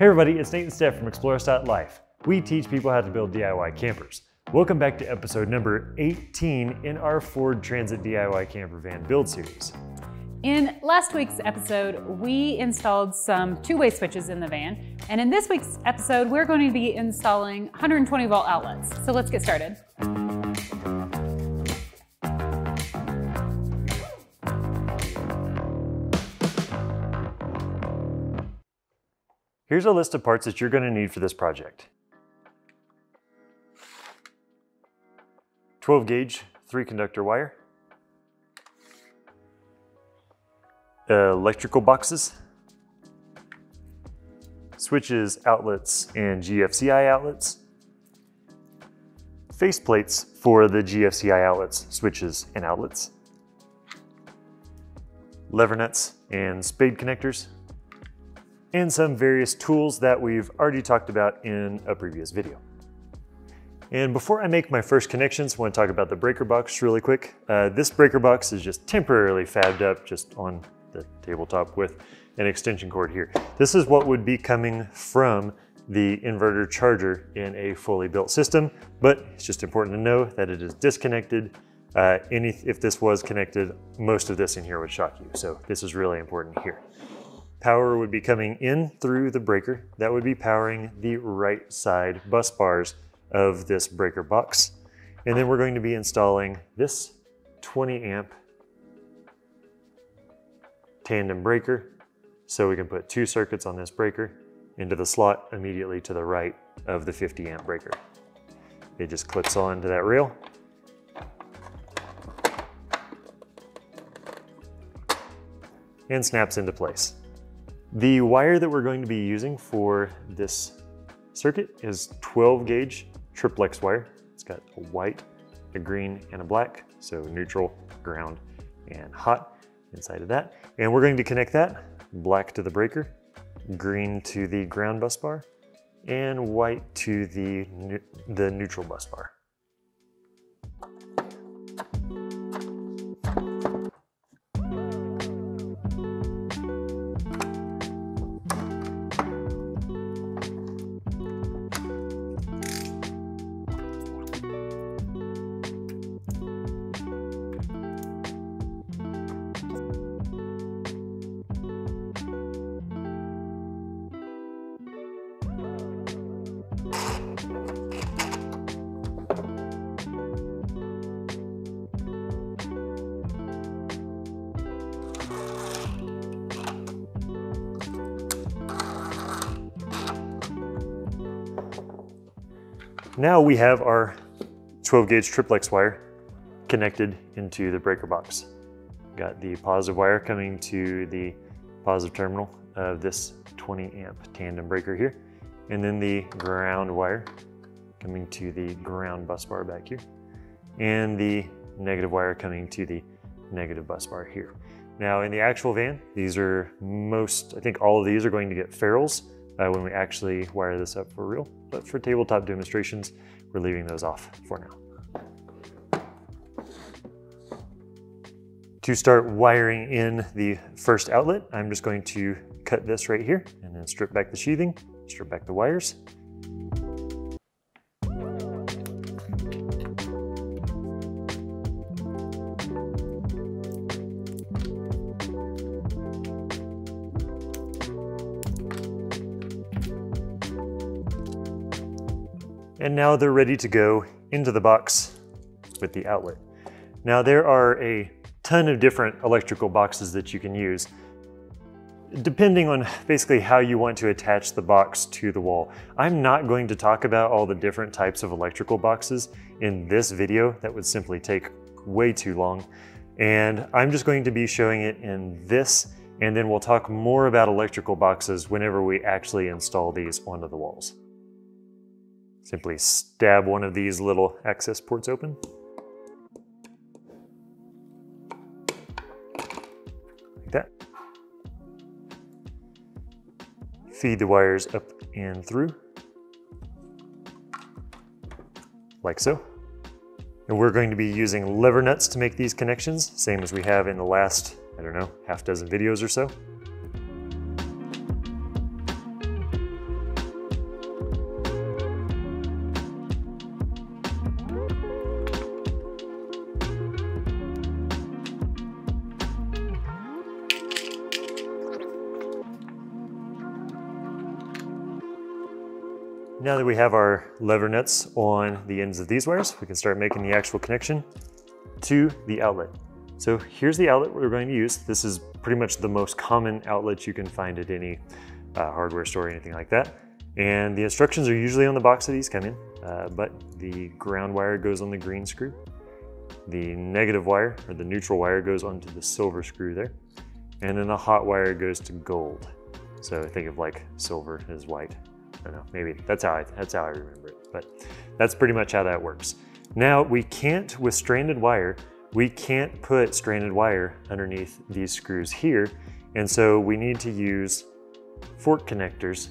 Hey everybody, it's Nate and Steph from Explorist.Life. We teach people how to build DIY campers. Welcome back to episode number 18 in our Ford Transit DIY camper van build series. In last week's episode, we installed some two-way switches in the van, and in this week's episode, we're going to be installing 120-volt outlets. So let's get started. Here's a list of parts that you're going to need for this project. 12-gauge, 3-conductor wire, electrical boxes, switches, outlets, and GFCI outlets, face plates for the GFCI outlets, switches, and outlets, lever nuts and spade connectors, and some various tools that we've already talked about in a previous video. And before I make my first connections, I want to talk about the breaker box really quick. This breaker box is just temporarily fabbed up just on the tabletop with an extension cord here. This is what would be coming from the inverter charger in a fully built system, but it's just important to know that it is disconnected. If this was connected, most of this in here would shock you. So this is really important here. Power would be coming in through the breaker. That would be powering the right side bus bars of this breaker box. And then we're going to be installing this 20-amp tandem breaker. So we can put two circuits on this breaker into the slot immediately to the right of the 50-amp breaker. It just clips onto that rail. And snaps into place. The wire that we're going to be using for this circuit is 12-gauge triplex wire. It's got a white, a green, and a black, so neutral, ground, and hot inside of that. And we're going to connect that black to the breaker, green to the ground bus bar, and white to the neutral bus bar. Now we have our 12-gauge triplex wire connected into the breaker box. Got the positive wire coming to the positive terminal of this 20-amp tandem breaker here, and then the ground wire coming to the ground bus bar back here, and the negative wire coming to the negative bus bar here. Now in the actual van, these are I think all of these are going to get ferrules when we actually wire this up for real. But for tabletop demonstrations, we're leaving those off for now. To start wiring in the first outlet, I'm just going to cut this right here and then strip back the sheathing, strip back the wires. And now they're ready to go into the box with the outlet. Now there are a ton of different electrical boxes that you can use, depending on basically how you want to attach the box to the wall. I'm not going to talk about all the different types of electrical boxes in this video. That would simply take way too long. And I'm just going to be showing it in this, and then we'll talk more about electrical boxes whenever we actually install these onto the walls. Simply stab one of these little access ports open. Like that. Feed the wires up and through. Like so. And we're going to be using lever nuts to make these connections, same as we have in the last, I don't know, half dozen videos or so. Now that we have our lever nuts on the ends of these wires, we can start making the actual connection to the outlet. So here's the outlet we're going to use. This is pretty much the most common outlet you can find at any hardware store or anything like that. And the instructions are usually on the box that these come in, but the ground wire goes on the green screw. The negative wire, or the neutral wire, goes onto the silver screw there. And then the hot wire goes to gold. So think of like silver as white. I don't know, maybe that's how I remember it, but that's pretty much how that works. Now we can't, with stranded wire, we can't put stranded wire underneath these screws here. And so we need to use fork connectors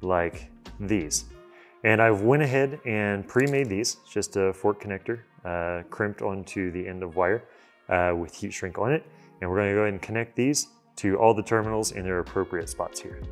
like these. And I've went ahead and pre-made these, just a fork connector crimped onto the end of wire with heat shrink on it. And we're gonna go ahead and connect these to all the terminals in their appropriate spots here.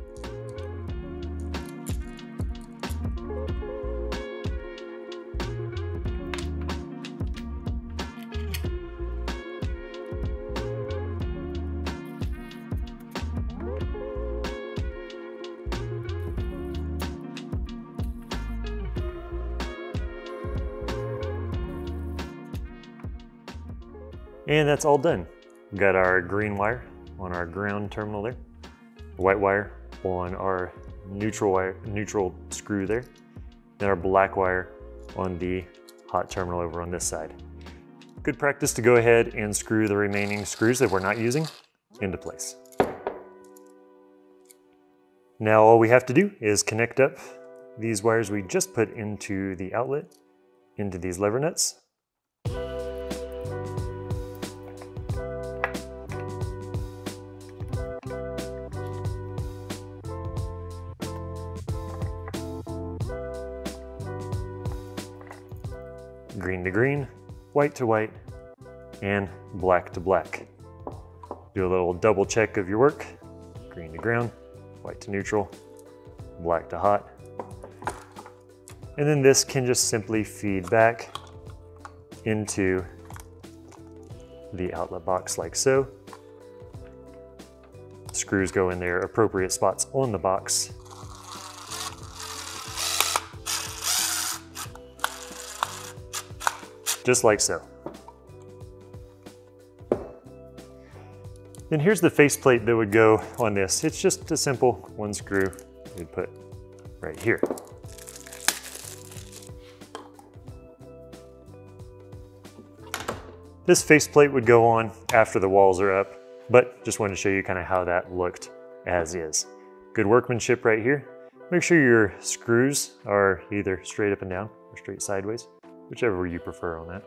And that's all done. We've got our green wire on our ground terminal there, white wire on our neutral screw there, and our black wire on the hot terminal over on this side. Good practice to go ahead and screw the remaining screws that we're not using into place. Now all we have to do is connect up these wires we just put into the outlet, into these lever nuts. Green to green, white to white, and black to black. Do a little double check of your work. Green to ground, white to neutral, black to hot. And then this can just simply feed back into the outlet box like so. Screws go in their appropriate spots on the box. Just like so. Then here's the faceplate that would go on this. It's just a simple one screw you'd put right here. This faceplate would go on after the walls are up, but just wanted to show you kind of how that looked as is. Good workmanship right here. Make sure your screws are either straight up and down or straight sideways, whichever you prefer on that.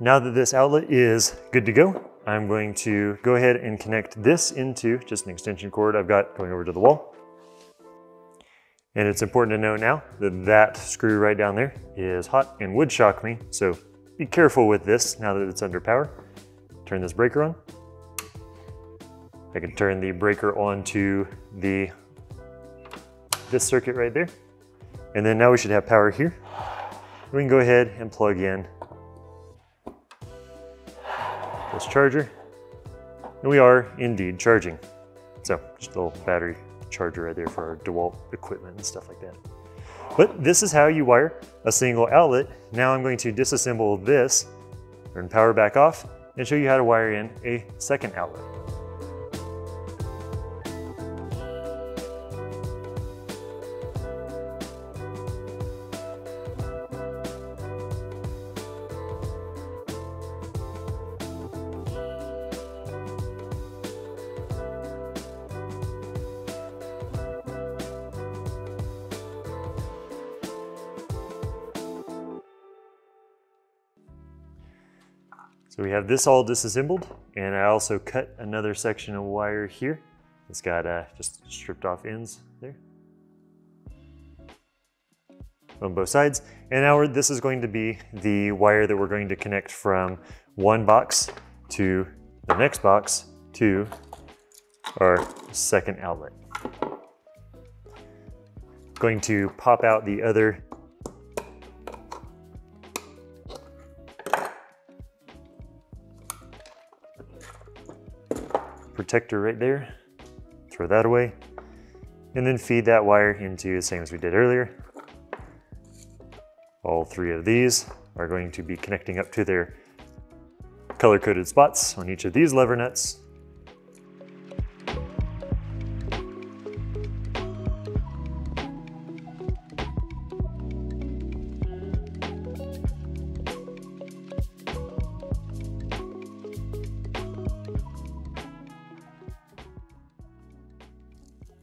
Now that this outlet is good to go, I'm going to go ahead and connect this into just an extension cord I've got going over to the wall. And it's important to know now that that screw right down there is hot and would shock me. So be careful with this now that it's under power. Turn this breaker on. I can turn the breaker on to this circuit right there. And then now we should have power here. We can go ahead and plug in this charger. And we are indeed charging. So just a little battery charger right there for our DeWalt equipment and stuff like that. But this is how you wire a single outlet. Now I'm going to disassemble this, turn power back off, and show you how to wire in a second outlet. So we have this all disassembled, and I also cut another section of wire here. It's got just stripped off ends there on both sides. And now this is going to be the wire that we're going to connect from one box to the next box to our second outlet. Going to pop out the other protector right there, throw that away, and then feed that wire into the same as we did earlier, All three of these are going to be connecting up to their color-coded spots on each of these lever nuts.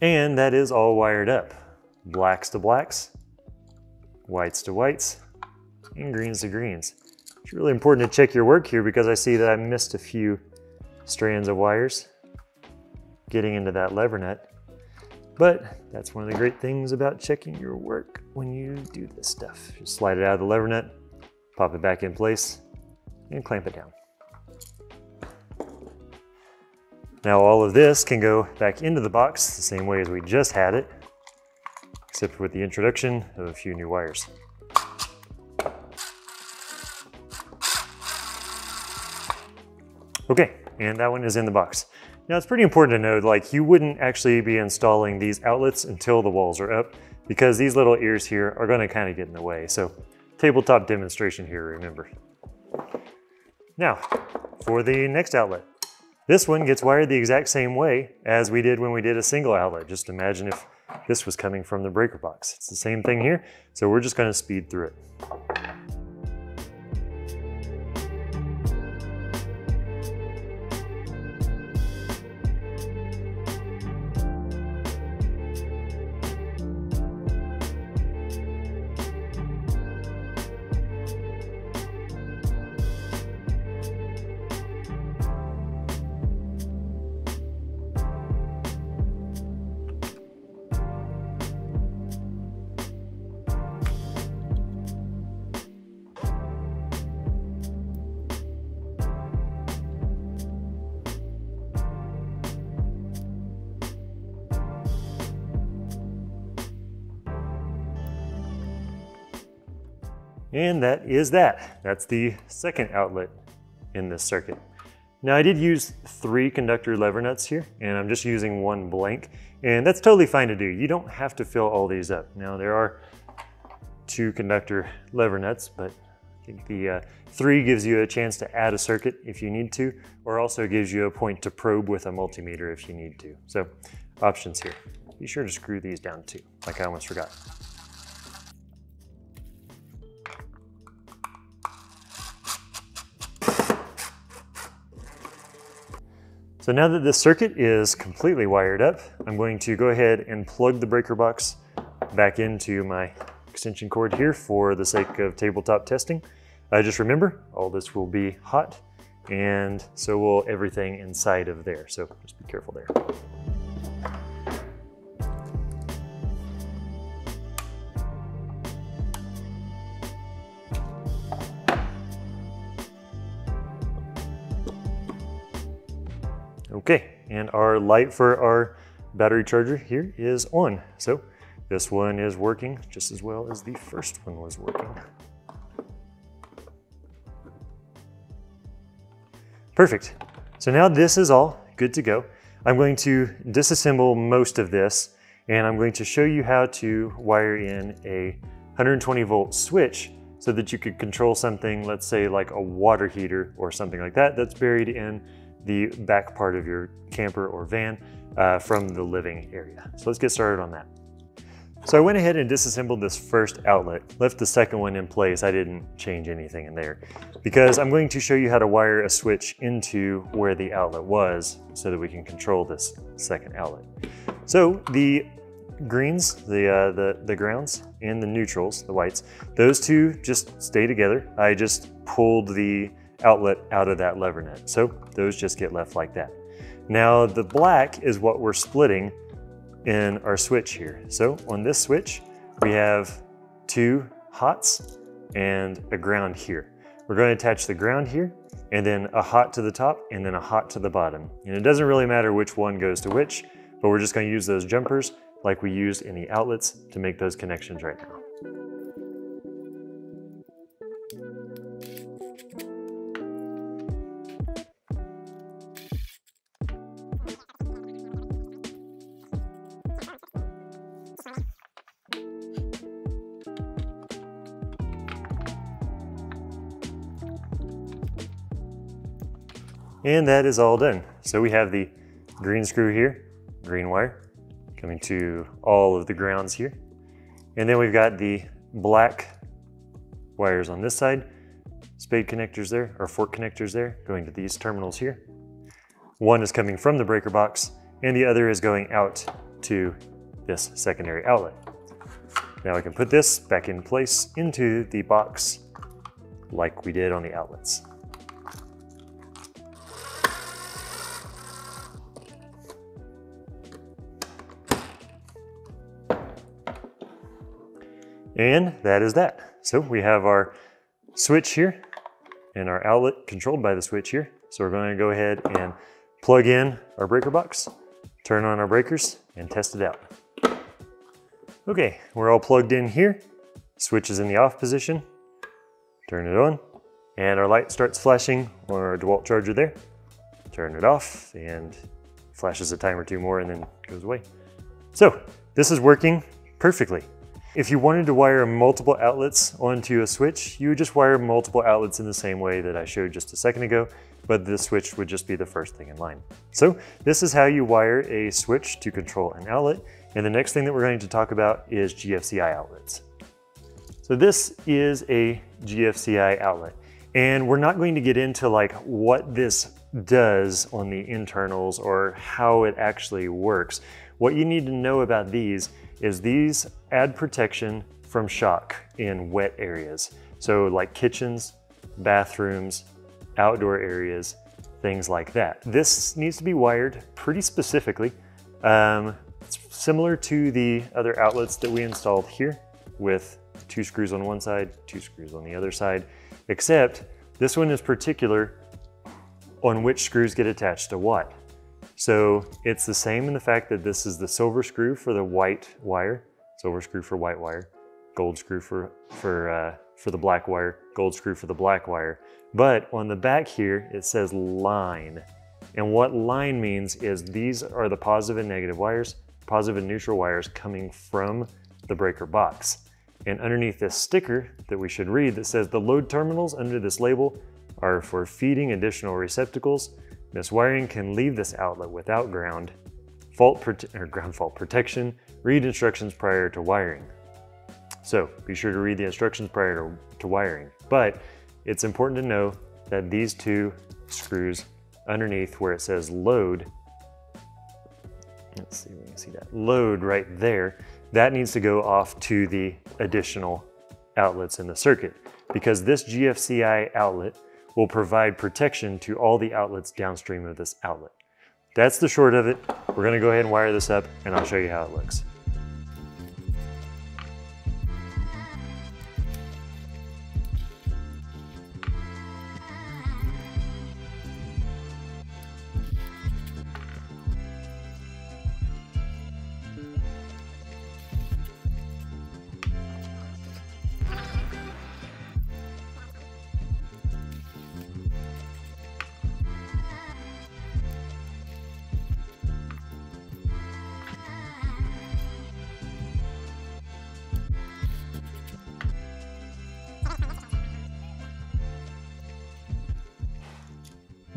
And that is all wired up. Blacks to blacks, whites to whites, and greens to greens. It's really important to check your work here because I see that I missed a few strands of wires getting into that lever nut. But that's one of the great things about checking your work when you do this stuff. Just slide it out of the lever nut, pop it back in place, and clamp it down. Now all of this can go back into the box the same way as we just had it, except with the introduction of a few new wires. Okay, and that one is in the box. Now it's pretty important to know, like, you wouldn't actually be installing these outlets until the walls are up, because these little ears here are gonna kind of get in the way. So tabletop demonstration here, remember. Now for the next outlet. This one gets wired the exact same way as we did when we did a single outlet. Just imagine if this was coming from the breaker box. It's the same thing here, so we're just going to speed through it. And that is that. That's the second outlet in this circuit. Now I did use 3 conductor lever nuts here, and I'm just using one blank, and that's totally fine to do. You don't have to fill all these up. Now there are 2 conductor lever nuts, but I think the 3 gives you a chance to add a circuit if you need to, or also gives you a point to probe with a multimeter if you need to. So options here. Be sure to screw these down too, like I almost forgot. So now that this circuit is completely wired up, I'm going to go ahead and plug the breaker box back into my extension cord here for the sake of tabletop testing. Just remember, all this will be hot, and so will everything inside of there. So just be careful there. Okay, and our light for our battery charger here is on. So this one is working just as well as the first one was working. Perfect. So now this is all good to go. I'm going to disassemble most of this, and I'm going to show you how to wire in a 120-volt switch so that you could control something, let's say like a water heater or something like that, that's buried in the back part of your camper or van from the living area. So let's get started on that. So I went ahead and disassembled this first outlet, left the second one in place. I didn't change anything in there because I'm going to show you how to wire a switch into where the outlet was so that we can control this second outlet. So the greens, the grounds, and the neutrals, the whites, those two just stay together. I just pulled the outlet out of that lever nut. So those just get left like that. Now the black is what we're splitting in our switch here. So on this switch, we have 2 hots and a ground here. We're going to attach the ground here, and then a hot to the top, and then a hot to the bottom. And it doesn't really matter which one goes to which, but we're just going to use those jumpers like we used in the outlets to make those connections right now. And that is all done. So we have the green screw here, green wire, coming to all of the grounds here. And then we've got the black wires on this side, spade connectors there, or fork connectors there, going to these terminals here. One is coming from the breaker box and the other is going out to this secondary outlet. Now I can put this back in place into the box like we did on the outlets. And that is that. So we have our switch here and our outlet controlled by the switch here. So we're going to go ahead and plug in our breaker box, turn on our breakers, and test it out. Okay, we're all plugged in here. Switch is in the off position. Turn it on, and our light starts flashing on our DeWalt charger there. Turn it off, and flashes a time or two more, and then goes away. So this is working perfectly. If you wanted to wire multiple outlets onto a switch, you would just wire multiple outlets in the same way that I showed just a second ago, but the switch would just be the first thing in line. So this is how you wire a switch to control an outlet. And the next thing that we're going to talk about is GFCI outlets. So this is a GFCI outlet, and we're not going to get into like what this does on the internals or how it actually works. What you need to know about these is these add protection from shock in wet areas. So like kitchens, bathrooms, outdoor areas, things like that. This needs to be wired pretty specifically. It's similar to the other outlets that we installed here with 2 screws on one side, 2 screws on the other side, except this one is particular on which screws get attached to what. So it's the same in the fact that this is the silver screw for the white wire, silver screw for white wire, gold screw for the black wire, gold screw for the black wire. But on the back here, it says line. And what line means is these are the positive and negative wires, positive and neutral wires coming from the breaker box. And underneath this sticker that we should read that says the load terminals under this label are for feeding additional receptacles. This wiring can leave this outlet without ground fault protection. Read instructions prior to wiring. So be sure to read the instructions prior to wiring. But it's important to know that these 2 screws underneath where it says load, let's see if we can see that, load right there, that needs to go off to the additional outlets in the circuit, because this GFCI outlet will provide protection to all the outlets downstream of this outlet. That's the short of it. We're gonna go ahead and wire this up and I'll show you how it looks.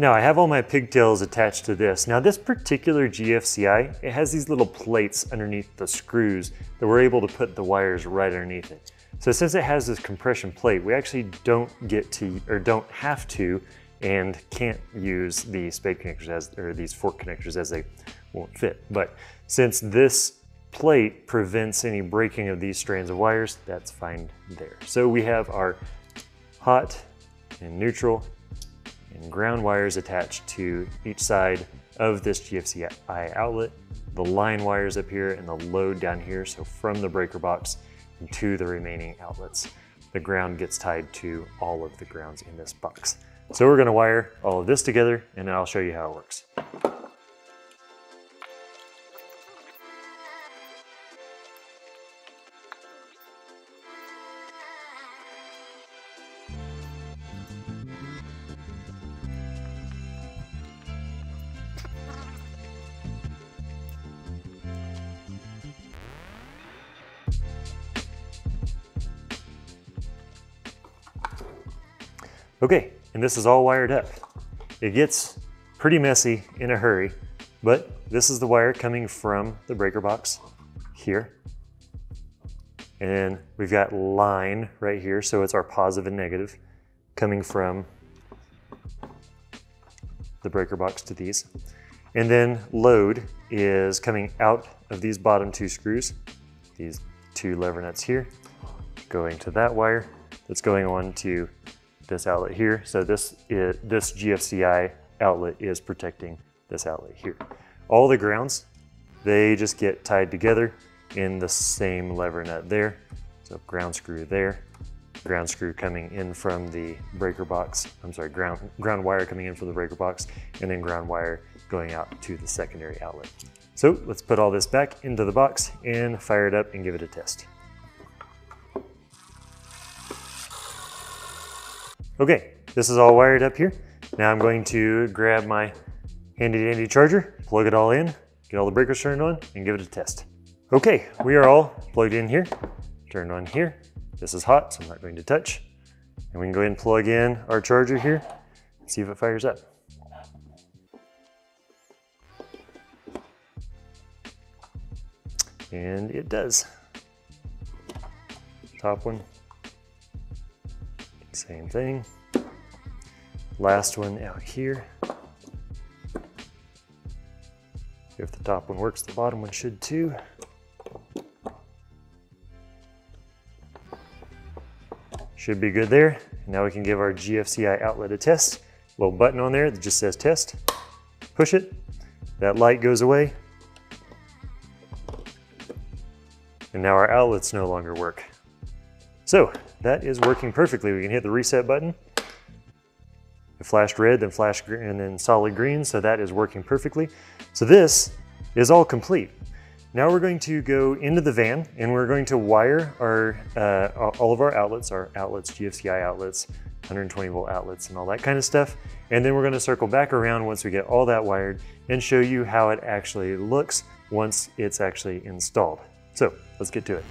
Now I have all my pigtails attached to this. Now this particular GFCI, it has these little plates underneath the screws that we're able to put the wires right underneath it. So since it has this compression plate, we actually don't get to, or don't have to, and can't use the spade connectors as, or these fork connectors as they won't fit. But since this plate prevents any breaking of these strands of wires, that's fine there. So we have our hot and neutral and ground wires attached to each side of this GFCI outlet, the line wires up here and the load down here, so from the breaker box to the remaining outlets. The ground gets tied to all of the grounds in this box. So we're gonna wire all of this together and then I'll show you how it works. Okay, and this is all wired up. It gets Pretty messy in a hurry, but this is the wire coming from the breaker box here. And we've got line right here, so it's our positive and negative coming from the breaker box to these. And then load is coming out of these bottom two screws, these two lever nuts here, going to that wire that's going on to this outlet here. So this GFCI outlet is protecting this outlet here. All the grounds, they just get tied together in the same lever nut there. So ground screw there, ground screw coming in from the breaker box, I'm sorry, ground wire coming in from the breaker box, and then ground wire going out to the secondary outlet. So let's put all this back into the box and fire it up and give it a test. Okay, this is all wired up here. Now I'm going to grab my handy dandy charger, plug it all in, get all the breakers turned on, and give it a test. Okay, we are all plugged in here, turned on here. This is hot, so I'm not going to touch. And we can go ahead and plug in our charger here and see if it fires up. And it does. Top one, same thing. Last one out here. If the top one works, the bottom one should too. Should be good there. Now we can give our GFCI outlet a test. Little button on there that just says test. Push it, that light goes away. And now our outlets no longer work. So that is working perfectly. We can hit the reset button. It flashed red, then flashed green, and then solid green, so that is working perfectly. So this is all complete. Now we're going to go into the van and we're going to wire our, all of our outlets, GFCI outlets, 120 volt outlets, and all that kind of stuff. And then we're going to circle back around once we get all that wired and show you how it actually looks once it's actually installed. So let's get to it.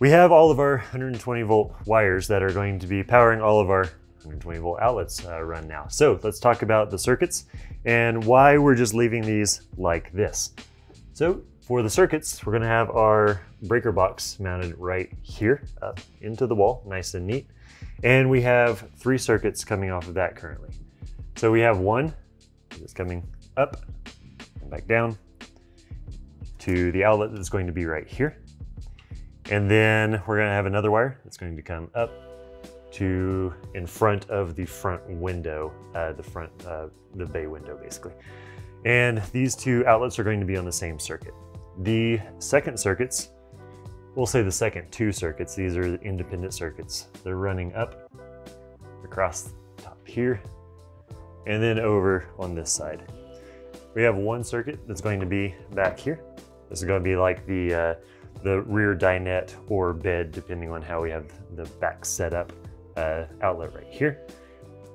We have all of our 120 volt wires that are going to be powering all of our 120 volt outlets run now. So let's talk about the circuits and why we're just leaving these like this. So for the circuits, we're going to have our breaker box mounted right here up into the wall, nice and neat. And we have three circuits coming off of that currently. So we have one that's coming up and back down to the outlet that's going to be right here. And then we're gonna have another wire that's going to come up to in front of the front window, the bay window basically. And these two outlets are going to be on the same circuit. The second circuits, we'll say the second two circuits, these are the independent circuits. They're running up across the top here and then over on this side. We have one circuit that's going to be back here. This is gonna be like the rear dinette or bed, depending on how we have the back setup outlet right here.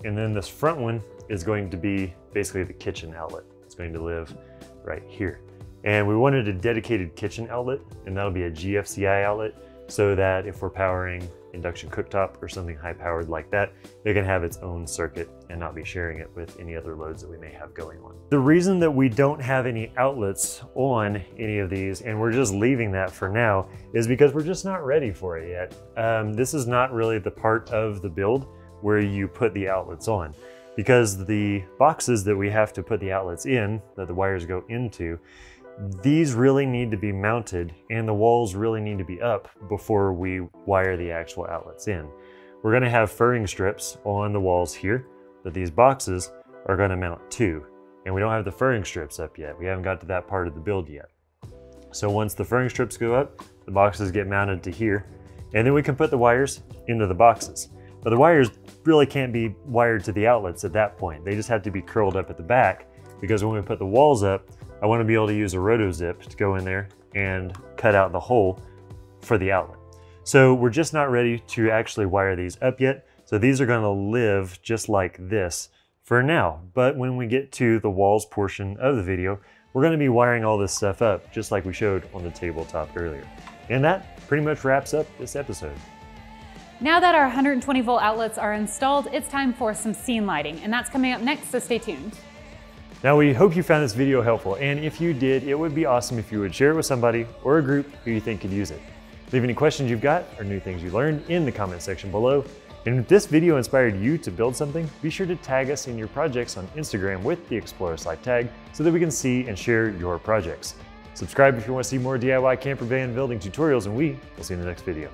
And then this front one is going to be basically the kitchen outlet. It's going to live right here. And we wanted a dedicated kitchen outlet, and that'll be a GFCI outlet, so that if we're powering induction cooktop or something high powered like that, it can have its own circuit and not be sharing it with any other loads that we may have going on. The reason that we don't have any outlets on any of these, and we're just leaving that for now, is because we're just not ready for it yet. This is not really the part of the build where you put the outlets on, because the boxes that we have to put the outlets in, that the wires go into, these really need to be mounted and the walls really need to be up before we wire the actual outlets in. We're going to have furring strips on the walls here that these boxes are going to mount to, and we don't have the furring strips up yet. We haven't got to that part of the build yet. So once the furring strips go up, the boxes get mounted to here, and then we can put the wires into the boxes. But the wires really can't be wired to the outlets at that point. They just have to be curled up at the back, because when we put the walls up, I want to be able to use a rotozip to go in there and cut out the hole for the outlet. So we're just not ready to actually wire these up yet. So these are gonna live just like this for now. But when we get to the walls portion of the video, we're gonna be wiring all this stuff up just like we showed on the tabletop earlier. And that pretty much wraps up this episode. Now that our 120 volt outlets are installed, it's time for some scene lighting, and that's coming up next, so stay tuned. Now we hope you found this video helpful, and if you did, it would be awesome if you would share it with somebody or a group who you think could use it. Leave any questions you've got or new things you learned in the comment section below. And if this video inspired you to build something, be sure to tag us in your projects on Instagram with the Explorist.Life tag so that we can see and share your projects. Subscribe if you want to see more DIY camper van building tutorials, and we will see you in the next video.